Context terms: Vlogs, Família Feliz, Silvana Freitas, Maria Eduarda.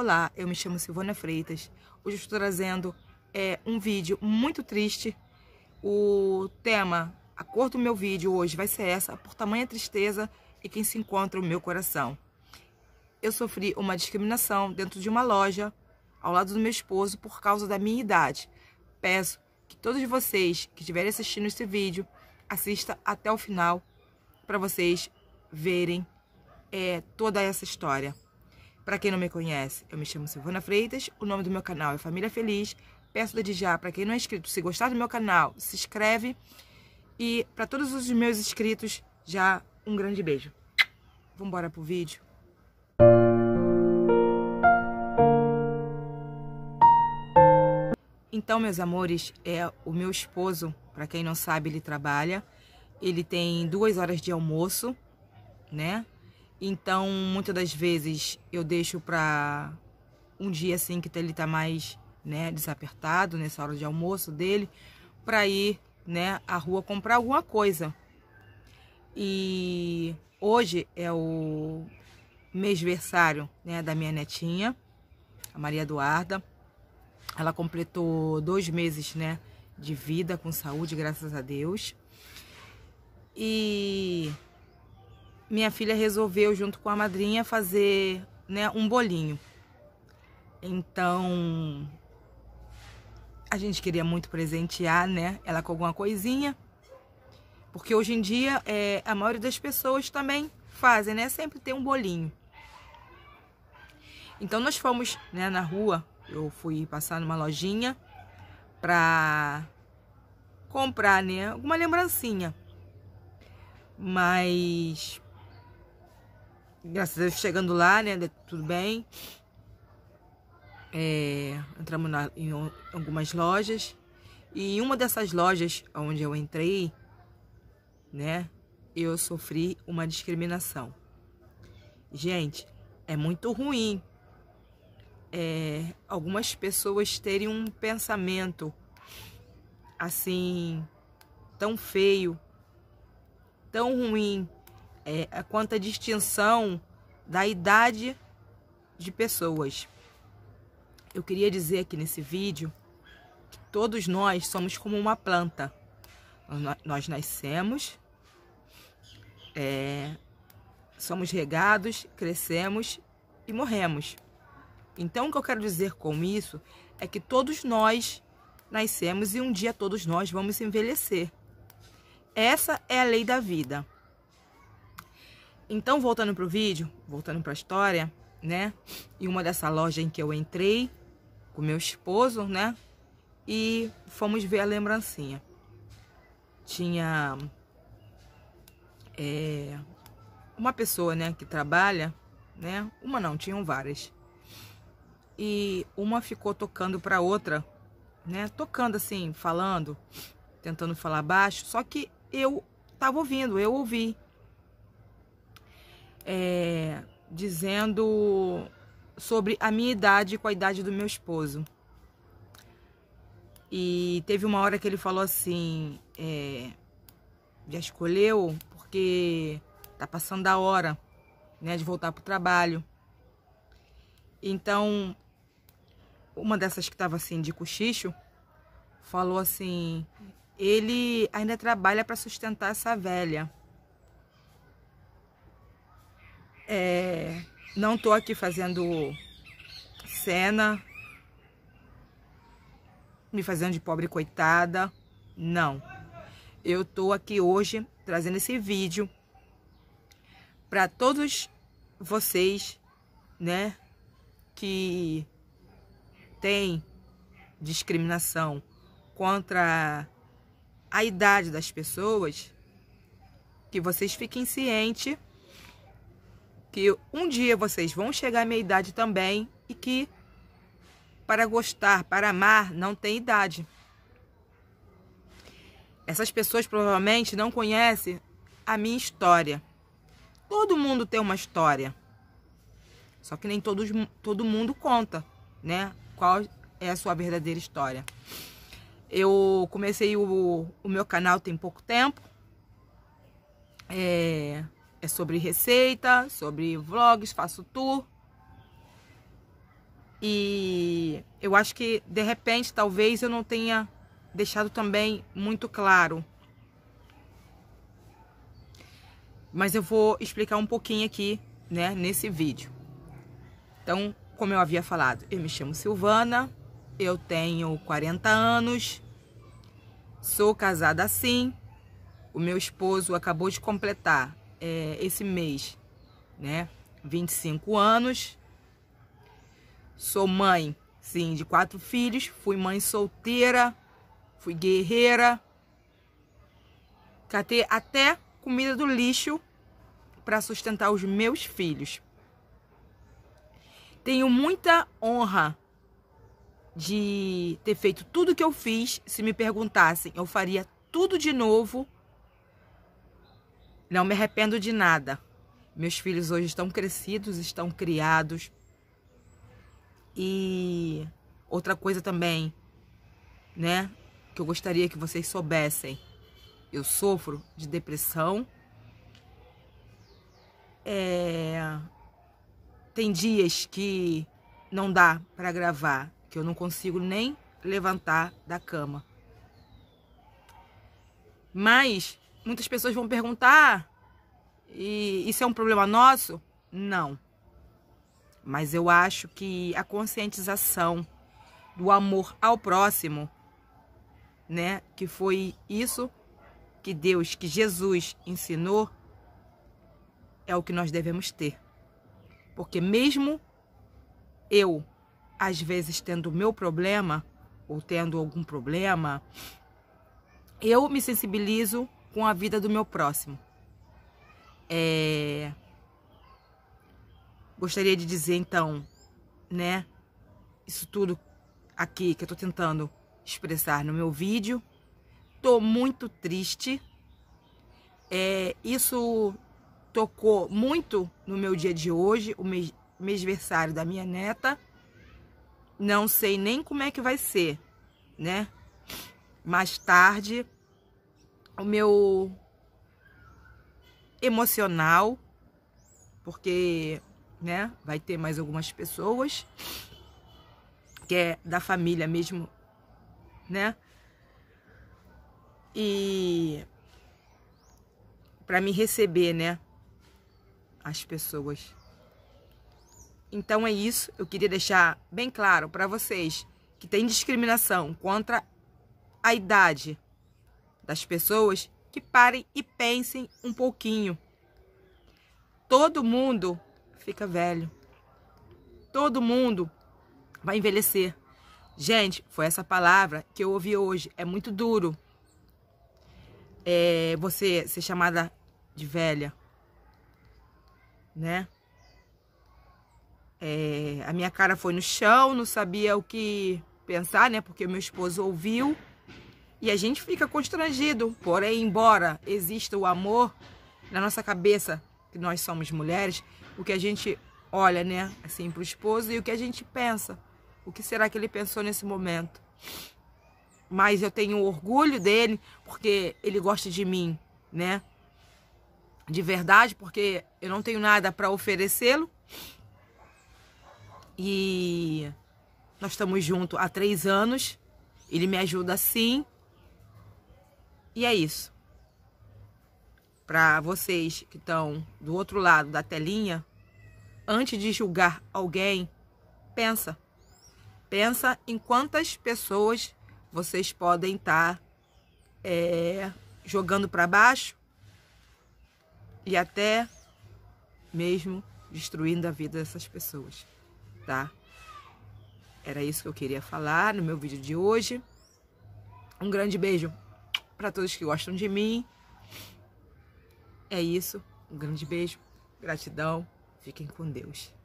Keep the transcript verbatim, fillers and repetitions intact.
Olá, eu me chamo Silvana Freitas. Hoje eu estou trazendo é, um vídeo muito triste. O tema, a cor do meu vídeo hoje vai ser essa: por tamanha tristeza e quem se encontra o meu coração. Eu sofri uma discriminação dentro de uma loja, ao lado do meu esposo, por causa da minha idade. Peço que todos vocês que estiverem assistindo esse vídeo, assista até o final, para vocês verem é, toda essa história. Para quem não me conhece, eu me chamo Silvana Freitas, o nome do meu canal é Família Feliz. Peço desde já, para quem não é inscrito, se gostar do meu canal, se inscreve. E para todos os meus inscritos, já um grande beijo. Vamos embora pro vídeo. Então, meus amores, é o meu esposo, para quem não sabe, ele trabalha. Ele tem duas horas de almoço, né? Então, muitas das vezes eu deixo para um dia assim que ele tá mais, né, desapertado, nessa hora de almoço dele, para ir, né, à rua comprar alguma coisa. E hoje é o mêsversário, né, da minha netinha, a Maria Eduarda. Ela completou dois meses, né, de vida com saúde, graças a Deus. E minha filha resolveu, junto com a madrinha, fazer, né, um bolinho. Então, a gente queria muito presentear, né, ela com alguma coisinha. Porque hoje em dia, é, a maioria das pessoas também fazem, né, sempre tem um bolinho. Então, nós fomos, né, na rua, eu fui passar numa lojinha pra comprar, né, alguma lembrancinha. Mas... graças a Deus, chegando lá, né, tudo bem. É, entramos na, em algumas lojas. E em uma dessas lojas onde eu entrei, né, eu sofri uma discriminação. Gente, é muito ruim é, algumas pessoas terem um pensamento assim, tão feio, tão ruim. É, quanto à distinção da idade de pessoas. Eu queria dizer aqui nesse vídeo que todos nós somos como uma planta. Nós nascemos, é, somos regados, crescemos e morremos. Então, o que eu quero dizer com isso é que todos nós nascemos e um dia todos nós vamos envelhecer. Essa é a lei da vida. Então, voltando para o vídeo, voltando para a história, né? E uma dessa loja em que eu entrei com meu esposo, né? E fomos ver a lembrancinha. Tinha é, uma pessoa, né? Que trabalha, né? Uma não, tinham várias. E uma ficou tocando para outra, né? Tocando assim, falando, tentando falar baixo. Só que eu tava ouvindo, eu ouvi. É, dizendo sobre a minha idade com a idade do meu esposo. E teve uma hora que ele falou assim, é, já escolheu porque tá passando a hora, né, de voltar pro trabalho. Então, uma dessas que tava assim de cochicho, falou assim, ele ainda trabalha para sustentar essa velha. É, não tô aqui fazendo cena, me fazendo de pobre coitada, não. Eu tô aqui hoje trazendo esse vídeo para todos vocês, né, que tem discriminação contra a idade das pessoas, que vocês fiquem cientes que um dia vocês vão chegar à minha idade também, e que para gostar, para amar, não tem idade. Essas pessoas provavelmente não conhecem a minha história. Todo mundo tem uma história, só que nem todos, todo mundo conta, né? Qual é a sua verdadeira história. Eu comecei o, o meu canal tem pouco tempo. É... É sobre receita, sobre vlogs, faço tour. E eu acho que, de repente, talvez eu não tenha deixado também muito claro. Mas eu vou explicar um pouquinho aqui, né, nesse vídeo. Então, como eu havia falado, eu me chamo Silvana, eu tenho quarenta anos, sou casada assim. O meu esposo acabou de completar é, esse mês, né, vinte e cinco anos. Sou mãe, sim, de quatro filhos, fui mãe solteira, fui guerreira, catei até comida do lixo para sustentar os meus filhos. Tenho muita honra de ter feito tudo que eu fiz. Se me perguntassem, eu faria tudo de novo. Não me arrependo de nada. Meus filhos hoje estão crescidos, estão criados. E outra coisa também, né, que eu gostaria que vocês soubessem, eu sofro de depressão. É... Tem dias que não dá para gravar, que eu não consigo nem levantar da cama. Mas muitas pessoas vão perguntar, ah, e isso é um problema nosso? Não. Mas eu acho que a conscientização do amor ao próximo, né, que foi isso que Deus, que Jesus ensinou, é o que nós devemos ter. Porque mesmo eu, às vezes, tendo o meu problema, ou tendo algum problema, eu me sensibilizo com a vida do meu próximo. É... Gostaria de dizer, então, né, isso tudo aqui que eu tô tentando expressar no meu vídeo. Tô muito triste. É, isso tocou muito no meu dia de hoje, o mês, mêsversário da minha neta. Não sei nem como é que vai ser, né? Mais tarde, o meu emocional, porque... né? Vai ter mais algumas pessoas que é da família mesmo, né? E para me receber, né, as pessoas. Então é isso, eu queria deixar bem claro para vocês que tem discriminação contra a idade das pessoas, que parem e pensem um pouquinho. Todo mundo fica velho. Todo mundo vai envelhecer. Gente, foi essa palavra que eu ouvi hoje. É muito duro. É você ser chamada de velha, né? É, a minha cara foi no chão, não sabia o que pensar, né? Porque meu esposo ouviu. E a gente fica constrangido. Porém, embora exista o amor na nossa cabeça, que nós somos mulheres, o que a gente olha, né, assim, pro esposo e o que a gente pensa. O que será que ele pensou nesse momento? Mas eu tenho orgulho dele, porque ele gosta de mim, né? De verdade, porque eu não tenho nada para oferecê-lo. E nós estamos juntos há três anos. Ele me ajuda sim. E é isso. Para vocês que estão do outro lado da telinha, antes de julgar alguém, pensa. Pensa em quantas pessoas vocês podem estar é, jogando para baixo e até mesmo destruindo a vida dessas pessoas, tá? Era isso que eu queria falar no meu vídeo de hoje. Um grande beijo para todos que gostam de mim. É isso, um grande beijo, gratidão, fiquem com Deus.